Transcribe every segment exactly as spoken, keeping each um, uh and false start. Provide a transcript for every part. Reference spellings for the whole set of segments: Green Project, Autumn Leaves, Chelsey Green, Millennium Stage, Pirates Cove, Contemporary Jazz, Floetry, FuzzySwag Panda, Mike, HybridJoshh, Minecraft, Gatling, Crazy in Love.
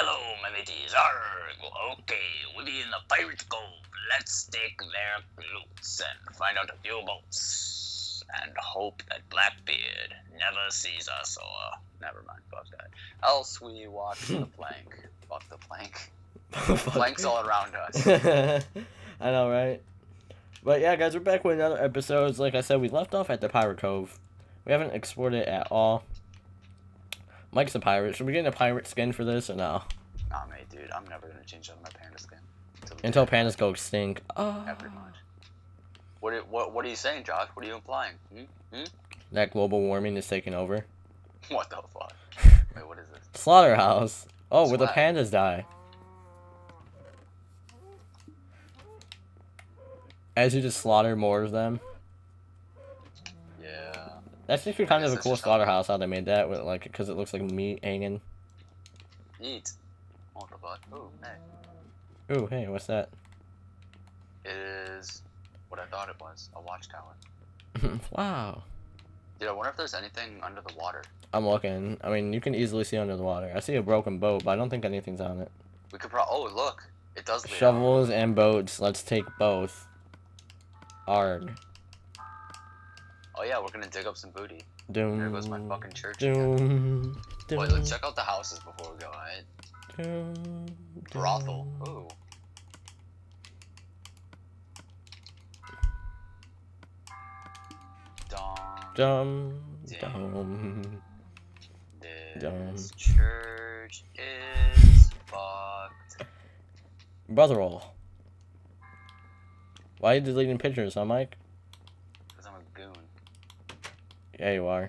Hello, my mateys. Arr, okay, we be in the Pirates Cove. Let's take their loots and find out a few boats. And hope that Blackbeard never sees us or... Never mind, fuck that. Else we walk the plank. Fuck the plank. Plank's all around us. I know, right? But yeah, guys, we're back with another episode. Like I said, we left off at the Pirate Cove. We haven't explored it at all. Mike's a pirate. Should we get a pirate skin for this or no? Nah, mate, dude. I'm never gonna change out my panda skin. Until, until pandas go extinct. Oh. Never mind. What are, what what are you saying, Josh? What are you implying? Hmm? Hmm? That global warming is taking over. What the fuck? Wait, what is this? Slaughterhouse. Oh, Slaughter. Where the pandas die. As you just slaughter more of them. That's actually kind of a cool slaughterhouse how they made that with like, because it looks like meat hanging. Neat. Ooh, hey. Ooh, hey, what's that? It is what I thought it was, a watchtower. Wow. Dude, I wonder if there's anything under the water. I'm looking. I mean, you can easily see under the water. I see a broken boat, but I don't think anything's on it. We could probably. Oh, look. It does. Shovels and boats. Let's take both. Arg. Oh yeah, we're gonna dig up some booty. Doom. There goes my fucking church. Doom. Doom. Wait, let's check out the houses before we go, alright? Doom. Brothel. Ooh. Dum. Dum. This Dum. Church is fucked. Brotherol. Why are you deleting pictures, huh, Mike? Yeah, you are.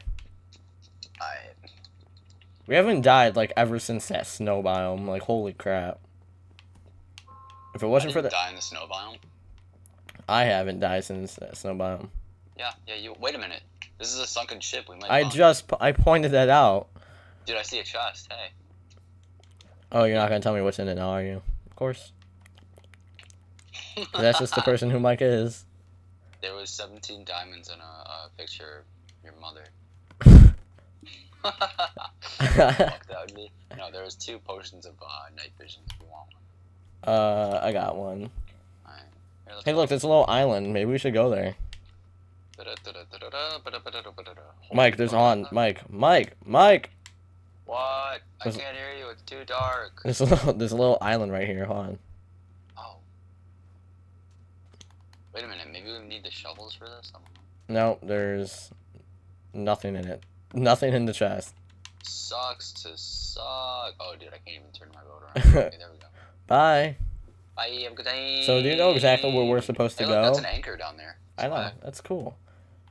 I... We haven't died, like, ever since that snow biome. Like, holy crap. If it wasn't I for the... die in the snow biome? I haven't died since that snow biome. Yeah, yeah, you... Wait a minute. This is a sunken ship. We might I bomb. just... I pointed that out. Dude, I see a chest. Hey. Oh, you're not gonna tell me what's in it now, are you? Of course. That's just the person who Mike is. There was seventeen diamonds in a, a picture... Your mother. Fuck, that would be... No, there was two potions of uh, night vision if you want one. Uh, I got one. Alright. Hey, look, there's a little island. Maybe we should go there. Mike, there's on. Mike, Mike, Mike! What? There's... I can't hear you. It's too dark. There's a little, there's a little island right here. Hold on. Oh. Wait a minute. Maybe we need the shovels for this? No, there's... Nothing in it. Nothing in the chest. Sucks to suck. Oh, dude, I can't even turn my boat around. Okay, there we go. Bye. Bye, have a good day. So, do you know exactly where we're supposed to hey, look, go? That's an anchor down there. That's I know. Why. That's cool.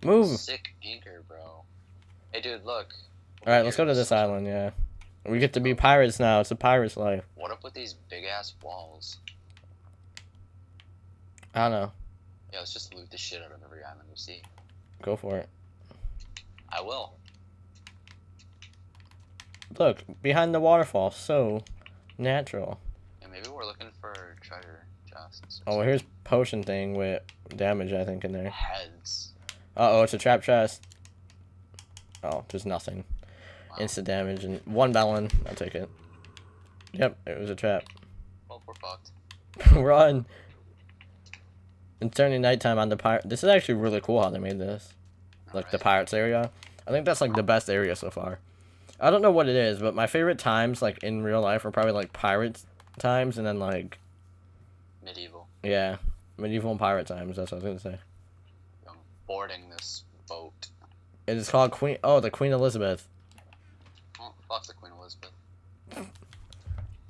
Move. Sick anchor, bro. Hey, dude, look. All right, let's go to this island, yeah. We get to be pirates now. It's a pirate's life. What up with these big-ass walls? I don't know. Yeah, let's just loot the shit out of every island we see. Go for it. I will. Look, behind the waterfall, so natural. Yeah, maybe we're looking for treasure chests. Oh, well, here's potion thing with damage, I think, in there. Heads. Uh-oh, it's a trap chest. Oh, there's nothing. Wow. Instant damage and one melon. I'll take it. Yep, it was a trap. Well, we're fucked. Run. It's turning nighttime on the pirate. This is actually really cool how they made this. Like right. The pirates area, I think that's like the best area so far. I don't know what it is, but my favorite times like in real life are probably like pirate times and then like medieval. Yeah, medieval and pirate times. That's what I was gonna say. I'm boarding this boat. It is called Queen. Oh, the Queen Elizabeth. Oh, fuck the Queen Elizabeth.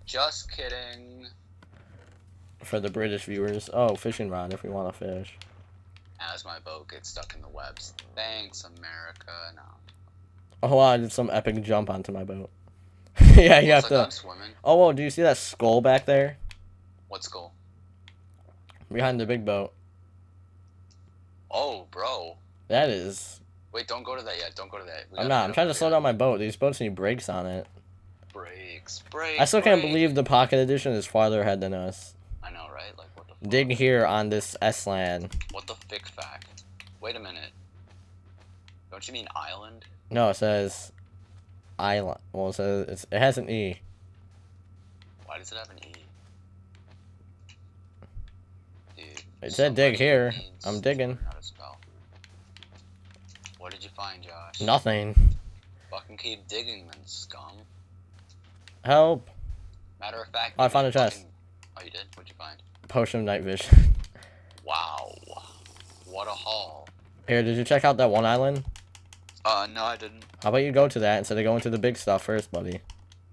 Just kidding. For the British viewers, oh, fishing rod if we want to fish. As my boat gets stuck in the webs. Thanks, America. No. Oh, wow, I did some epic jump onto my boat. Yeah, you have like to... I'm swimming. Oh, whoa, do you see that skull back there? What skull? Behind the big boat. Oh, bro. That is... Wait, don't go to that yet. Don't go to that. I'm not. I'm trying to slow down my boat. These boats need brakes on it. Brakes, brakes, I still can't believe the Pocket Edition is farther ahead than us. I know, right? Like, what the fuck? Dig here on this S-land. What the fick fack? Wait a minute. Don't you mean island? No, it says... Island. Well, it says... It's, it has an E. Why does it have an E? Dude, it said dig here. I'm digging. How to spell. What did you find, Josh? Nothing. Fucking keep digging, then, scum. Help. Matter of fact, oh, I found a chest. Fucking... Oh, you did? What'd you find? Potion of night vision. Wow. What a haul. Here, did you check out that one island? Uh, no, I didn't. How about you go to that instead of going to the big stuff first, buddy?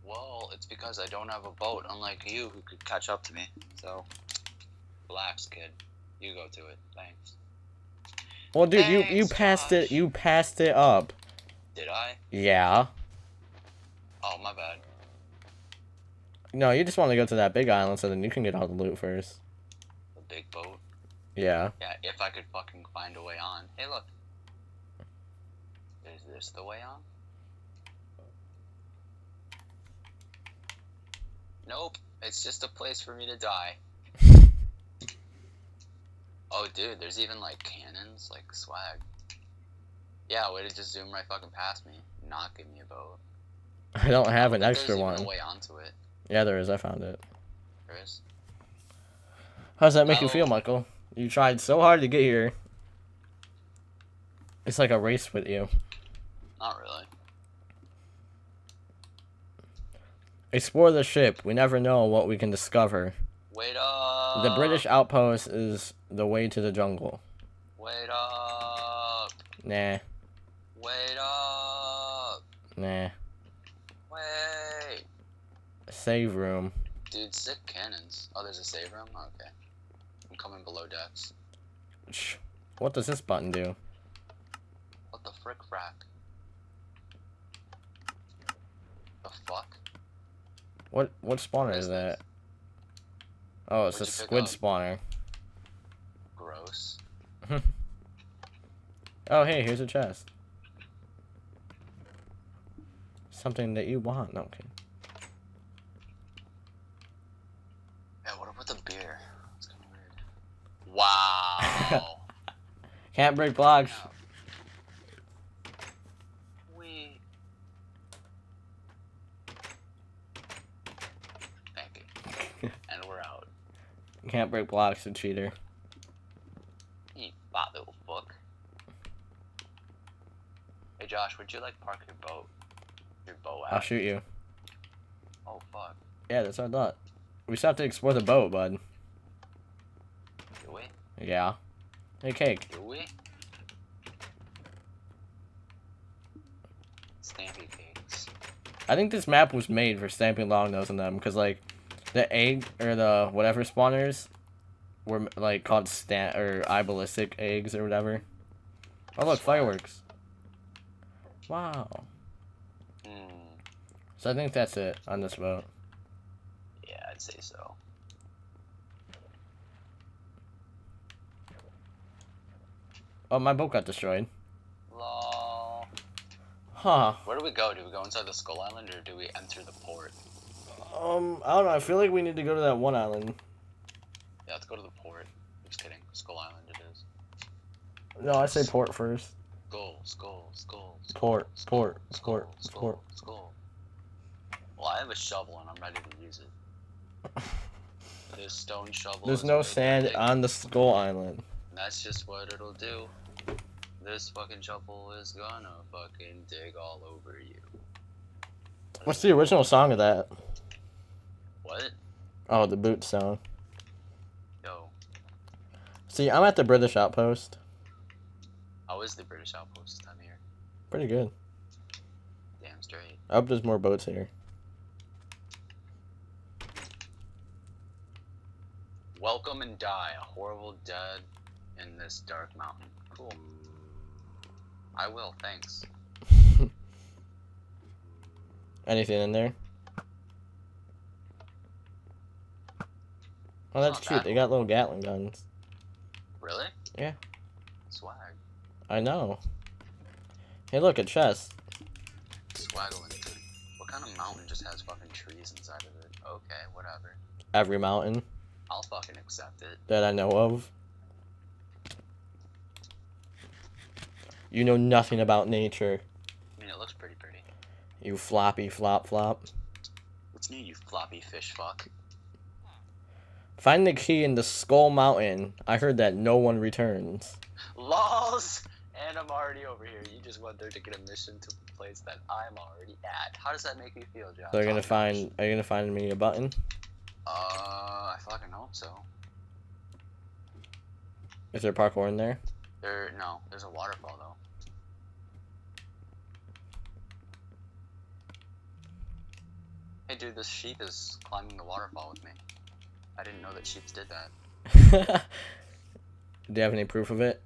Well, it's because I don't have a boat, unlike you, who could catch up to me. So, relax, kid. You go to it. Thanks. Well, dude, Thanks, you you passed gosh. it. You passed it up. Did I? Yeah. Oh, my bad. No, you just want to go to that big island so then you can get all the loot first. The big boat? Yeah. Yeah, if I could fucking find a way on. Hey, look. Is this the way on? Nope. It's just a place for me to die. Oh, dude, there's even, like, cannons. Like, swag. Yeah, way to just zoom right fucking past me. Not give me a boat. I don't have I don't an extra one. There's a way onto it. Yeah, there is. I found it. There is? How does that make oh. you feel, Michael? You tried so hard to get here. It's like a race with you. Not really. Explore the ship. We never know what we can discover. Wait up! The British outpost is the way to the jungle. Wait up! Nah. Wait up! Nah. Wait! Save room. Dude, sick cannons. Oh, there's a save room? Okay. I'm coming below decks. What does this button do? What the frick frack? The fuck? What what spawner what is, is that? Oh, it's What'd a squid up? spawner. Gross. Oh, hey, here's a chest. Something that you want. No, okay. Yeah, what about the beer? That's kind of weird. Wow. Can't break blocks. No. We. Thank you. And we're out. Can't break blocks, a cheater. You bot little fuck. Hey, Josh, would you like park your boat? Your bow out. I'll shoot you. Oh fuck. Yeah, that's what I thought. We still have to explore the boat, bud. Do we? Yeah. Hey, Cake. Do we? Stampy Cakes. I think this map was made for stamping longnose on them, because, like, the egg, or the whatever spawners were, like, called stamp, or eyeballistic eggs, or whatever. Oh, look, fireworks. Wow. Mm. So I think that's it on this boat. I'd say so. Oh, my boat got destroyed. Lol. Huh. Where do we go? Do we go inside the Skull Island or do we enter the port? Um, I don't know. I feel like we need to go to that one island. Yeah, let's go to the port. Just kidding. Skull Island it is. No, I say port first. Skull, skull, skull. Port, port, port, port. Skull. Well, I have a shovel and I'm ready to use it. This stone shovel. There's no sand on the Skull Island. That's just what it'll do. This fucking shovel is gonna fucking dig all over you. What's the original song of that? What? Oh, the boot song. Yo. See, I'm at the British outpost. How is the British outpost time here? Pretty good. Damn straight. I hope there's more boats here. Welcome and die, a horrible dead in this dark mountain. Cool. I will, thanks. Anything in there? Oh, that's cute. They got little Gatling guns. Really? Yeah. Swag. I know. Hey, look, a chest. Swaggling. What kind of mountain just has fucking trees inside of it? Okay, whatever. Every mountain. I'll fucking accept it. That I know of. You know nothing about nature. I mean, it looks pretty pretty. You floppy flop flop. It's you, you floppy fish fuck. Find the key in the Skull Mountain. I heard that no one returns. L O L S! And I'm already over here. You just went there to get a mission to the place that I'm already at. How does that make me feel, Josh? They're gonna find. Are you gonna find me a button? Uh, I fucking hope so. Is there parkour in there? There, no. There's a waterfall though. Hey, dude, this sheep is climbing the waterfall with me. I didn't know that sheep did that. Do you have any proof of it?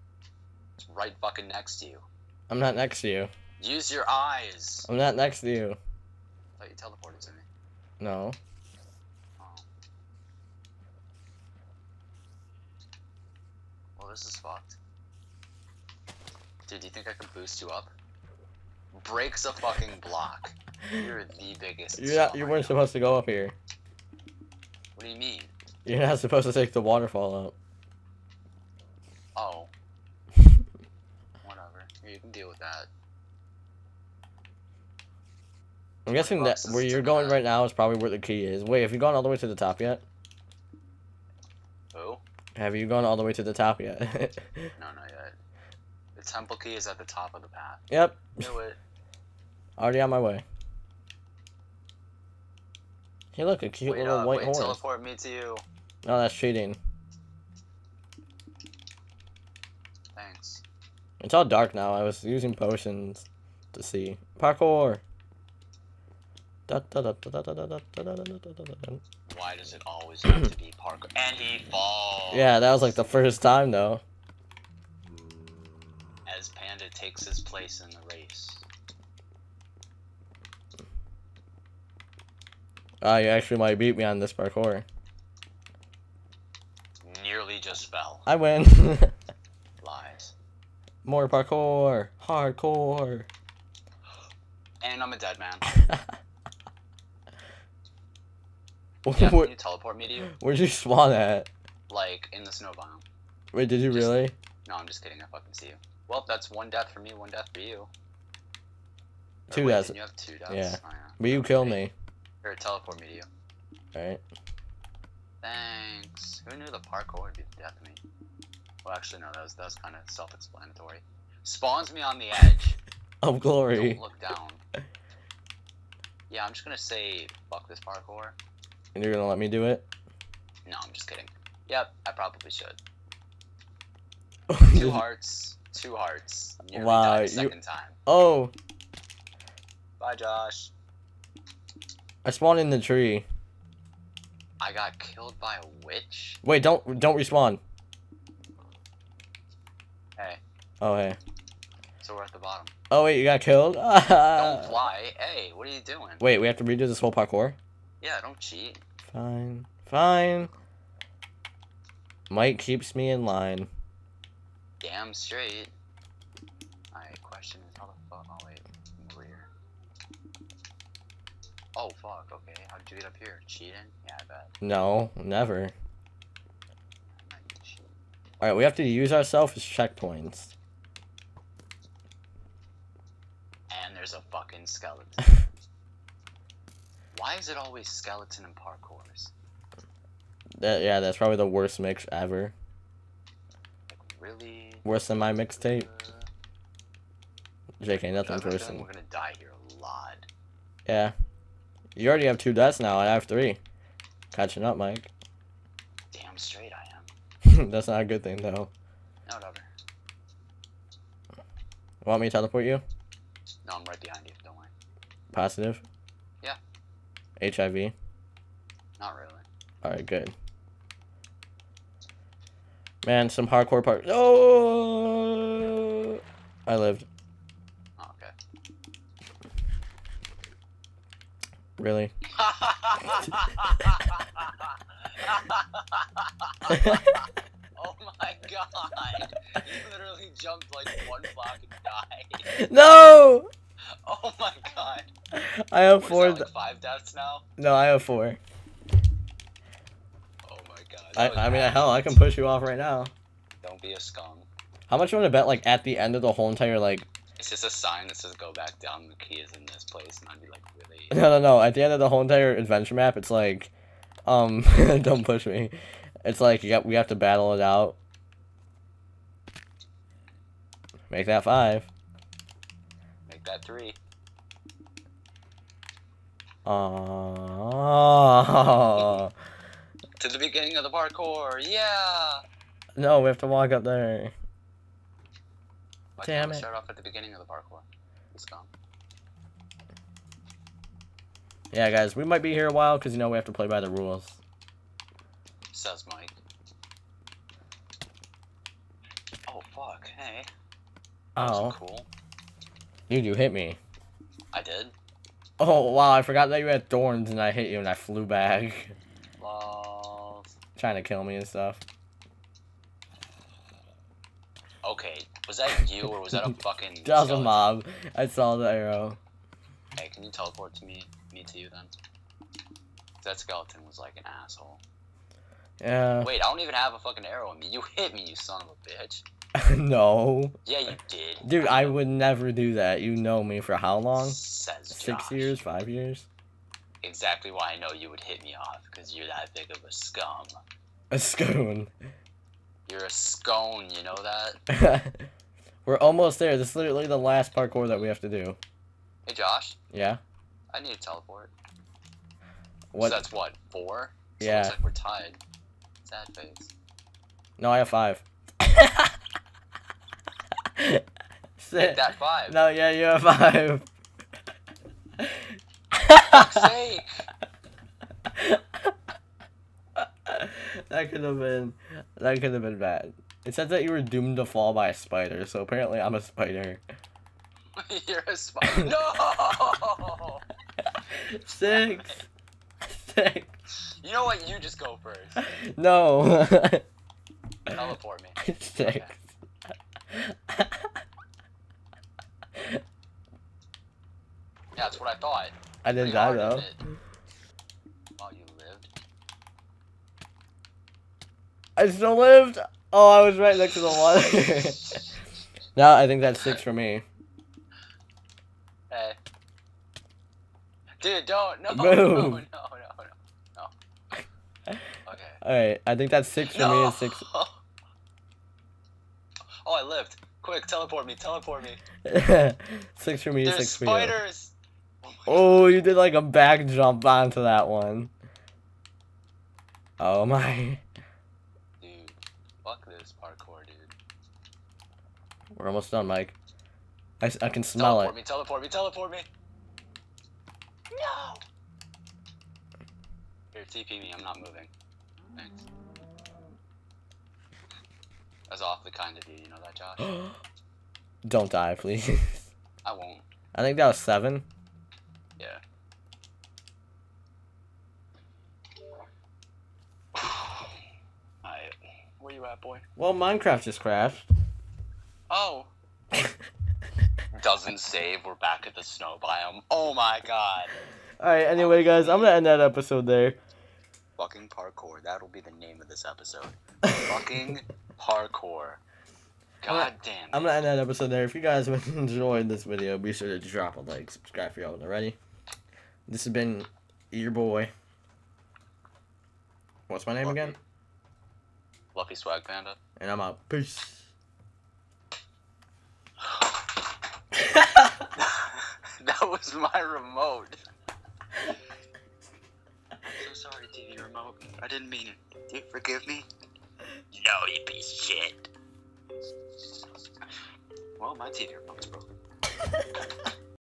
It's right fucking next to you. I'm not next to you. Use your eyes. I'm not next to you. I thought you teleported to me. No. Oh. Well, this is fucked. Dude, do you think I can boost you up? Breaks a fucking block. You're the biggest. You're not, you weren't supposed to go up here. What do you mean? You're not supposed to take the waterfall up. Oh. Whatever. You can deal with that. I'm guessing that where you're going right now is probably where the key is. Wait, have you gone all the way to the top yet? Oh? Have you gone all the way to the top yet? No, not yet. The temple key is at the top of the path. Yep. Knew it. Already on my way. Hey, look, a cute wait little up, white wait, horse. Teleport me to you. No, that's cheating. Thanks. It's all dark now. I was using potions to see. Parkour! Why does it always have to be parkour? And he falls! Yeah, that was like the first time, though. As Panda takes his place in the race. Ah, uh, you actually might beat me on this parkour. Nearly just fell. I win. Lies. More parkour. Hardcore. And I'm a dead man. Yeah, where, can you teleport me to you? Where'd you spawn at? Like, in the snow biome. Wait, did you just, really? No, I'm just kidding. I fucking see you. Well, that's one death for me, one death for you. Two wait, deaths. You have two deaths. Yeah. Oh, yeah. Will you kill me? Or teleport me to you. Alright. Thanks. Who knew the parkour would be the death of me? Well, actually, no, that was, that was kind of self-explanatory. Spawns me on the edge. Of glory. Don't look down. Yeah, I'm just gonna say, fuck this parkour. And you're gonna let me do it? No, I'm just kidding. Yep, I probably should. Two hearts. Two hearts. Nearly wow. Died a second you... time. Oh. Bye, Josh. I spawned in the tree. I got killed by a witch. Wait, don't don't respawn. Hey. Oh hey. So we're at the bottom. Oh wait, you got killed? Don't fly. Hey, what are you doing? Wait, we have to redo this whole parkour? Yeah, don't cheat. Fine. Fine. Mike keeps me in line. Damn straight. My question is how the fuck I'll wait. Oh fuck, okay, how'd you get up here? Cheating? Yeah, I bet. No, never. Alright, we have to use ourselves as checkpoints. And there's a fucking skeleton. Why is it always skeleton and parkours? That, yeah, that's probably the worst mix ever. Like, really? Worse than my mixtape? Uh, J K, nothing person. We're gonna die here a lot. Yeah. You already have two deaths now, and I have three. Catching up, Mike. Damn straight I am. That's not a good thing, though. No, never. Want me to teleport you? No, I'm right behind you, don't worry. Positive? Yeah. H I V? Not really. Alright, good. Man, some hardcore part. Oh! I lived. Really? Oh my god! You literally jumped like one block and died. No! Oh my god! I have what, four. Is that, like, five deaths now? No, I have four. Oh my god! I, I mean, hell, I can push you off right now. Don't be a scum. How much you want to bet? Like at the end of the whole entire like It's just a sign that says go back down, the key is in this place, and I'd be like, really? No, no, no, at the end of the whole entire adventure map, it's like, um, don't push me. It's like, you got, we have to battle it out. Make that five. Make that three. Oh. To the beginning of the parkour, yeah! No, we have to walk up there. Why Damn it. Start off at the beginning of the parkour. It's gone. Yeah, guys, we might be here a while because, you know, we have to play by the rules. Says Mike. Oh, fuck, hey. Oh. Cool. Dude, you hit me. I did? Oh, wow, I forgot that you had thorns and I hit you and I flew back. Love. Trying to kill me and stuff. Okay, was that you or was that a fucking... That was skeleton? A mob. I saw the arrow. Hey, can you teleport to me, me to you then? That skeleton was like an asshole. Yeah. Wait, I don't even have a fucking arrow in me. You hit me, you son of a bitch. No. Yeah, you did. Dude, I, I would never do that. You know me for how long? Says Six Josh. years? Five years? Exactly why I know you would hit me off, because you're that big of a scum. A scone. You're a scone, you know that? We're almost there. This is literally the last parkour that we have to do. Hey, Josh. Yeah? I need to teleport. What? So that's what, four? So yeah. Looks like we're tied. Sad face. No, I have five. Take that five. No, yeah, you have five. Fuck's sake. That could have been, that could have been bad. It said that you were doomed to fall by a spider, so apparently I'm a spider. You're a spider. No. Six. Six. You know what? You just go first. No. Teleport me. Six. Okay. Yeah, that's what I thought. I didn't die though. Oh, you lived. I still lived. Oh, I was right next to the water. Now I think that's six for me. Hey, dude, don't no Boom. no no no no. Okay. All right, I think that's six for no. me and six. Oh, I lived. Quick, teleport me, teleport me. Six for me, There's six for you. Spiders. Oh, you did like a back jump onto that one. Oh my. Dude, fuck this parkour, dude. We're almost done, Mike. I, I can smell teleport it. Teleport me, teleport me, teleport me. No! Here, T P me, I'm not moving. Thanks. That's awfully kind of you, you know that, Josh? Don't die, please. I won't. I think that was seven. Yeah. Alright. Where you at, boy? Well, Minecraft just crashed. Oh. Doesn't save. We're back at the snow biome. Oh my god. Alright, anyway, guys, I'm gonna end that episode there. Fucking parkour. That'll be the name of this episode. Fucking parkour. God damn it. I'm gonna end that episode there. If you guys enjoyed this video, be sure to drop a like, subscribe if you haven't already. This has been your boy. What's my name Lucky. again? Lucky Swag Panda. And I'm out. Peace. That was my remote. I'm so sorry, T V remote. I didn't mean it. Do you forgive me? No, you piece of shit. Well, my T V remote's broken.